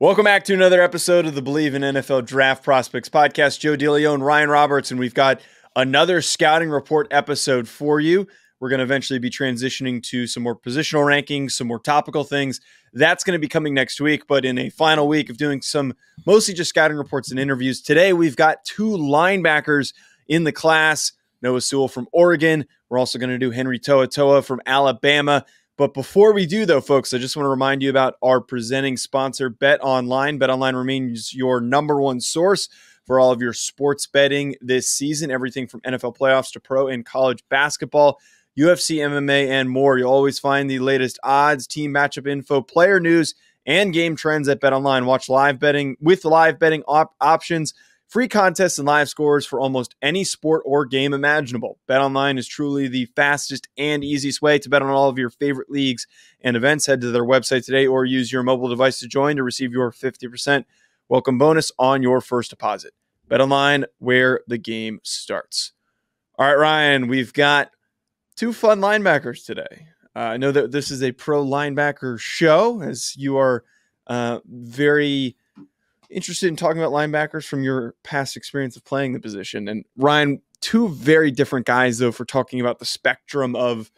Welcome back to another episode of the Believe in NFL Draft Prospects podcast. Joe DiLeo and Ryan Roberts, and we've got another scouting report episode for you. We're going to eventually be transitioning to some more positional rankings, some more topical things. That's going to be coming next week, but in a final week of doing some mostly just scouting reports and interviews, today we've got two linebackers in the class. Noah Sewell from Oregon. We're also going to do Henry Toa Toa from Alabama. But before we do, though, folks, I just want to remind you about our presenting sponsor, BetOnline. BetOnline remains your number one source for all of your sports betting this season, everything from NFL playoffs to pro and college basketball, UFC, MMA, and more. You'll always find the latest odds, team matchup info, player news, and game trends at BetOnline. Watch live betting with live betting options, free contests, and live scores for almost any sport or game imaginable. BetOnline is truly the fastest and easiest way to bet on all of your favorite leagues and events. Head to their website today or use your mobile device to join to receive your 50% welcome bonus on your first deposit. BetOnline, where the game starts. All right, Ryan, we've got two fun linebackers today. I know that this is a pro linebacker show, as you are very interested in talking about linebackers from your past experience of playing the position. And Ryan, two very different guys, though, for talking about the spectrum of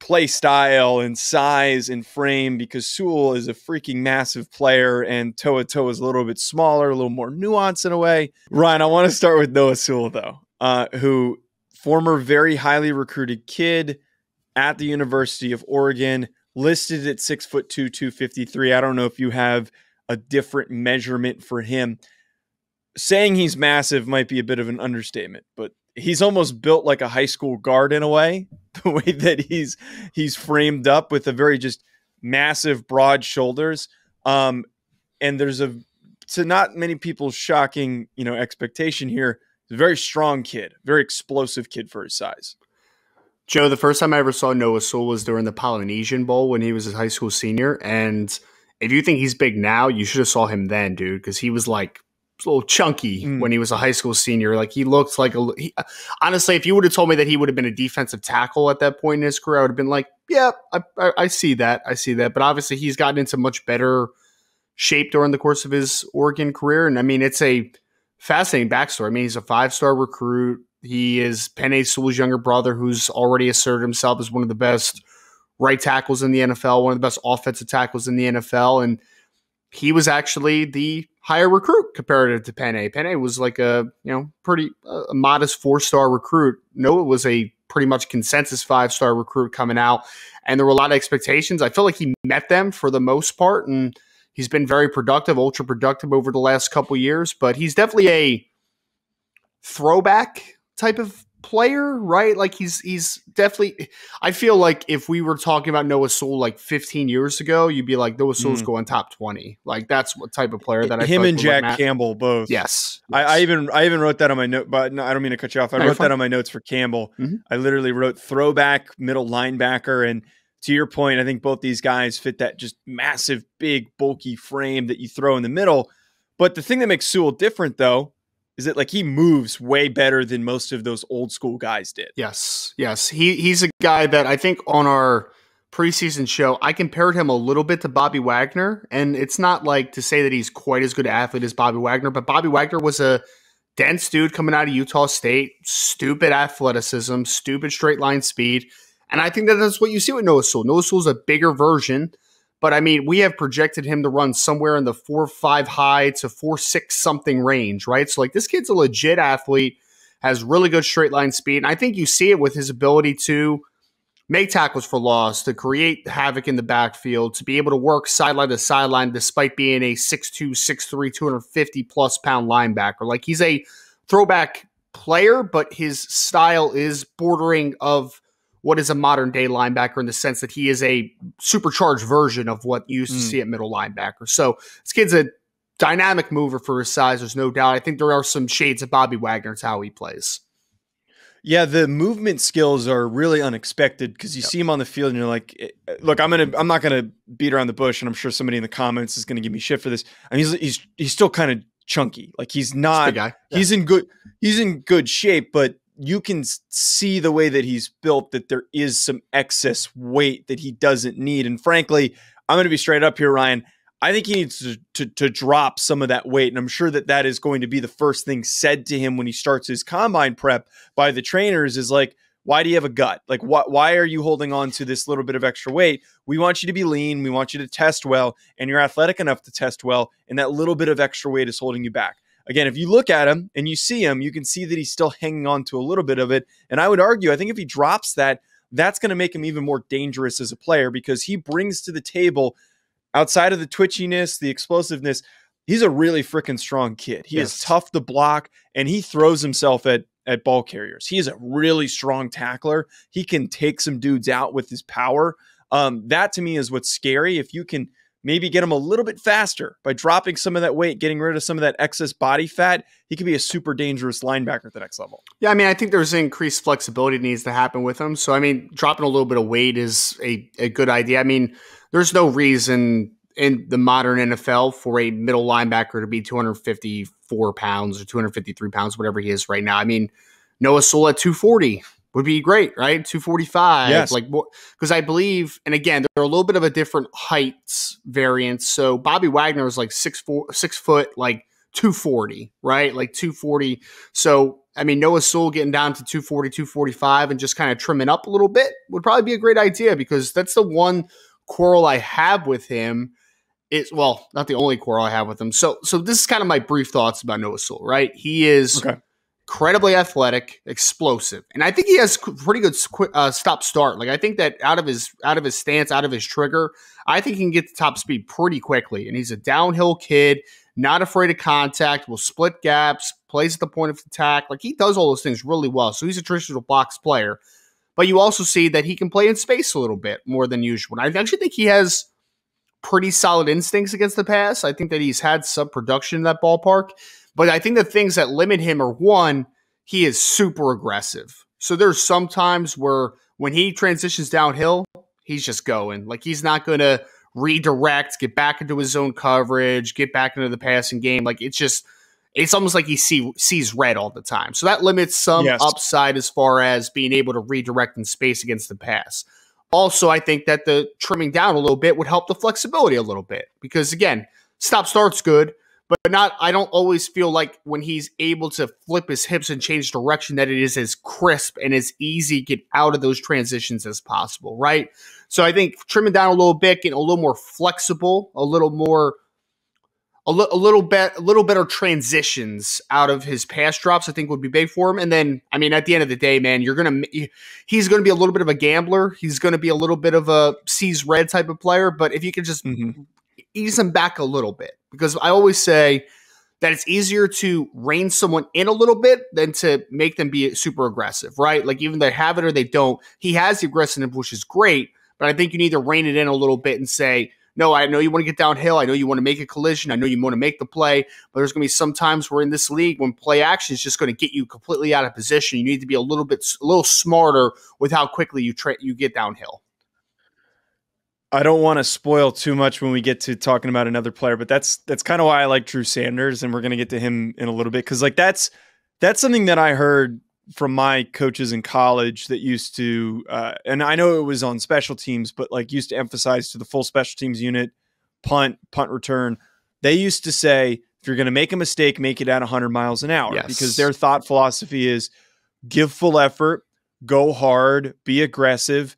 play style and size and frame, because Sewell is a freaking massive player and Toa Toa is a little bit smaller, a little more nuanced in a way. Ryan, I want to start with Noah Sewell, though, who former very highly recruited kid at the University of Oregon, listed at 6 foot two, 253. I don't know if you have a different measurement for him. Saying he's massive might be a bit of an understatement, but he's almost built like a high school guard in a way, the way that he's framed up, with a very just massive broad shoulders. And there's a, to not many people's shocking, expectation here, a very strong kid, very explosive kid for his size. Joe, the first time I ever saw Noah Sewell was during the Polynesian Bowl when he was a high school senior. And if you think he's big now, you should have saw him then, dude, because he was like a little chunky when he was a high school senior. Like he looked like a honestly, if you would have told me that he would have been a defensive tackle at that point in his career, I would have been like, yeah, I see that. I see that. But obviously he's gotten into much better shape during the course of his Oregon career. And I mean, it's a fascinating backstory. I mean, he's a five-star recruit. He is Penei Sewell's younger brother, who's already asserted himself as one of the best right tackles in the NFL, one of the best offensive tackles in the NFL. And he was actually the higher recruit comparative to Penei. Penei was like a, pretty a modest four-star recruit. Noah was a pretty much consensus five-star recruit coming out. And there were a lot of expectations. I feel like he met them for the most part. And he's been very productive, ultra productive over the last couple years, but he's definitely a throwback type of player, right? Like he's definitely, I feel like if we were talking about Noah Sewell like 15 years ago, you'd be like, Noah Sewell's going top 20. Like that's what type of player that I him and Jack Campbell both. Yes. I even wrote that on my note, but no, I don't mean to cut you off. I wrote that on my notes for Campbell. I literally wrote throwback middle linebacker. And to your point, I think both these guys fit that just massive, big, bulky frame that you throw in the middle. But the thing that makes Sewell different, though, is that like he moves way better than most of those old school guys did. Yes, yes. He's a guy that I think on our preseason show, I compared him a little bit to Bobby Wagner. And it's not like to say that he's quite as good an athlete as Bobby Wagner, but Bobby Wagner was a dense dude coming out of Utah State, stupid athleticism, stupid straight line speed. And I think that that's what you see with Noah Sewell. Noah Sewell's a bigger version, but I mean, we have projected him to run somewhere in the 4.5 high to 4.6 something range, right? So like this kid's a legit athlete, has really good straight line speed. And I think you see it with his ability to make tackles for loss, to create havoc in the backfield, to be able to work sideline to sideline, despite being a 6'2", 6'3", 250 plus pound linebacker. Like he's a throwback player, but his style is bordering of what is a modern day linebacker in the sense that he is a supercharged version of what you used to see at middle linebacker. So this kid's a dynamic mover for his size. There's no doubt. I think there are some shades of Bobby Wagner to how he plays. Yeah. The movement skills are really unexpected, because you see him on the field and you're like, look, I'm not going to beat around the bush, and I'm sure somebody in the comments is going to give me shit for this. I mean, he's still kind of chunky. Like he's not, he's in good shape, but you can see the way that he's built that there is some excess weight that he doesn't need. And frankly, I'm going to be straight up here, Ryan. I think he needs to drop some of that weight. And I'm sure that that is going to be the first thing said to him when he starts his combine prep by the trainers is like, why do you have a gut? Like, why are you holding on to this little bit of extra weight? We want you to be lean. We want you to test well, and you're athletic enough to test well. And that little bit of extra weight is holding you back. Again, if you look at him and you see him, you can see that he's still hanging on to a little bit of it. And I would argue, I think if he drops that, that's going to make him even more dangerous as a player because he brings to the table, outside of the twitchiness, the explosiveness, he's a really freaking strong kid. He is tough to block, and he throws himself at ball carriers. He is a really strong tackler. He can take some dudes out with his power. That to me is what's scary. If you can maybe get him a little bit faster by dropping some of that weight, getting rid of some of that excess body fat, he could be a super dangerous linebacker at the next level. Yeah, I mean, I think there's increased flexibility that needs to happen with him. So, I mean, dropping a little bit of weight is a good idea. I mean, there's no reason in the modern NFL for a middle linebacker to be 254 pounds or 253 pounds, whatever he is right now. I mean, Noah Sewell at 240 would be great, right? 245. Yes. Like, because I believe, and again, they're a little bit of a different heights variance. So Bobby Wagner is like 6 foot, like 240, right? Like 240. So, I mean, Noah Sewell getting down to 240, 245 and just kind of trimming up a little bit would probably be a great idea because that's the one quarrel I have with him. It's, well, not the only quarrel I have with him. So this is kind of my brief thoughts about Noah Sewell, right? He is incredibly athletic, explosive, and I think he has pretty good stop start. Like I think that out of his stance, out of his trigger, I think he can get to top speed pretty quickly. And he's a downhill kid, not afraid of contact, will split gaps, plays at the point of attack. Like he does all those things really well. So he's a traditional box player, but you also see that he can play in space a little bit more than usual. And I actually think he has pretty solid instincts against the pass. I think that he's had some production in that ballpark, but I think the things that limit him are one, he is super aggressive. So there's some times where when he transitions downhill, he's just going. Like he's not going to redirect, get back into his own coverage, get back into the passing game. Like it's just, it's almost like he sees red all the time. So that limits some upside as far as being able to redirect in space against the pass. Also, I think that the trimming down a little bit would help the flexibility a little bit because, again, stop-start's good, but I don't always feel like when he's able to flip his hips and change direction that it is as crisp and as easy to get out of those transitions as possible, right? So I think trimming down a little bit, getting a little more flexible, a little better transitions out of his pass drops, I think would be big for him. And then, I mean, at the end of the day, man, he's going to be a little bit of a gambler. He's going to be a little bit of a sees red type of player. But if you could just ease him back a little bit, because I always say that it's easier to rein someone in a little bit than to make them be super aggressive, right? Like even they have it or they don't, he has the aggressiveness, which is great. But I think you need to rein it in a little bit and say, no, I know you want to get downhill. I know you want to make a collision. I know you want to make the play, but there's going to be some times where in this league when play action is just going to get you completely out of position. You need to be a little smarter with how quickly you get downhill. I don't want to spoil too much when we get to talking about another player, but that's kind of why I like Drew Sanders, and we're going to get to him in a little bit because like that's something that I heard from my coaches in college that used to, and I know it was on special teams, but like used to emphasize to the full special teams unit, punt return. They used to say, if you're going to make a mistake, make it at 100 miles an hour because their thought philosophy is give full effort, go hard, be aggressive.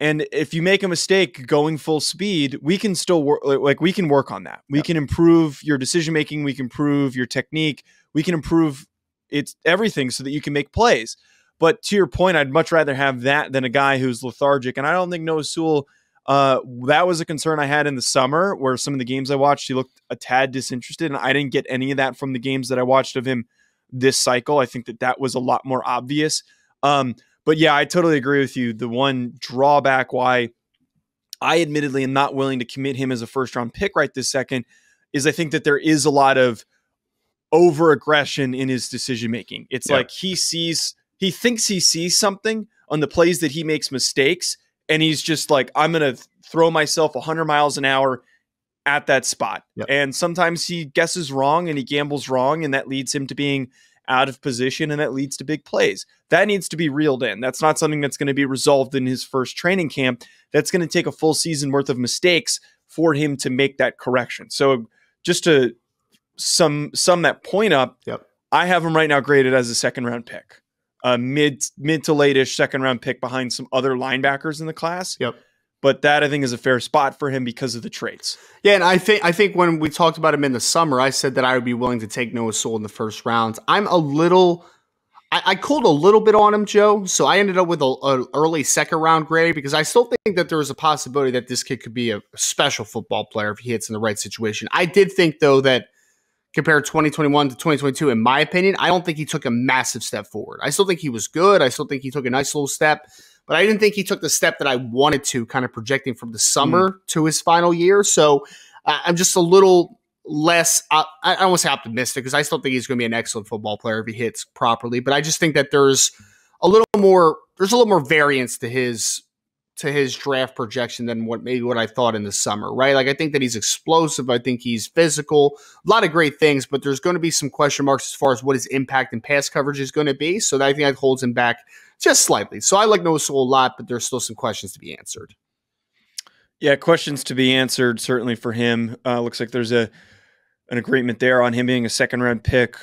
And if you make a mistake going full speed, we can still work. Like we can work on that. We can improve your decision-making. We can improve your technique. We can improve it's everything so that you can make plays. But to your point, I'd much rather have that than a guy who's lethargic. And I don't think Noah Sewell, that was a concern I had in the summer where some of the games I watched, he looked a tad disinterested. And I didn't get any of that from the games that I watched of him this cycle. I think that was a lot more obvious. But yeah, I totally agree with you. The one drawback why I admittedly am not willing to commit him as a first round pick right this second is I think that there is a lot of over aggression in his decision making. It's like he thinks he sees something on the plays that he makes mistakes, and he's just like, I'm gonna throw myself 100 miles an hour at that spot. And sometimes he guesses wrong and he gambles wrong, and that leads him to being out of position, and that leads to big plays. That needs to be reeled in. That's not something that's going to be resolved in his first training camp. That's going to take a full season worth of mistakes for him to make that correction. So just to sum that point up, yep. I have him right now graded as a second-round pick, a mid to late-ish second-round pick behind some other linebackers in the class. Yep. But that, I think, is a fair spot for him because of the traits. Yeah, and I think when we talked about him in the summer, I said that I would be willing to take Noah Sewell in the first round. I'm a little... I called a little bit on him, Joe, so I ended up with an early second-round grade because I still think that there was a possibility that this kid could be a special football player if he hits in the right situation. I did think, though, that compared 2021 to 2022, in my opinion, I don't think he took a massive step forward. I still think he was good. I still think he took a nice little step, but I didn't think he took the step that I wanted to, kind of projecting from the summer to his final year. So I'm just a little... less, I don't want to say optimistic because I still think he's going to be an excellent football player if he hits properly. But I just think that there's a little more variance to his draft projection than what I thought in the summer, right? Like I think that he's explosive. I think he's physical, a lot of great things. But there's going to be some question marks as far as what his impact and pass coverage is going to be. So I think that holds him back just slightly. So I like Noah Sewell a lot, but there's still some questions to be answered. Yeah, questions to be answered certainly for him. Looks like there's an agreement there on him being a second-round pick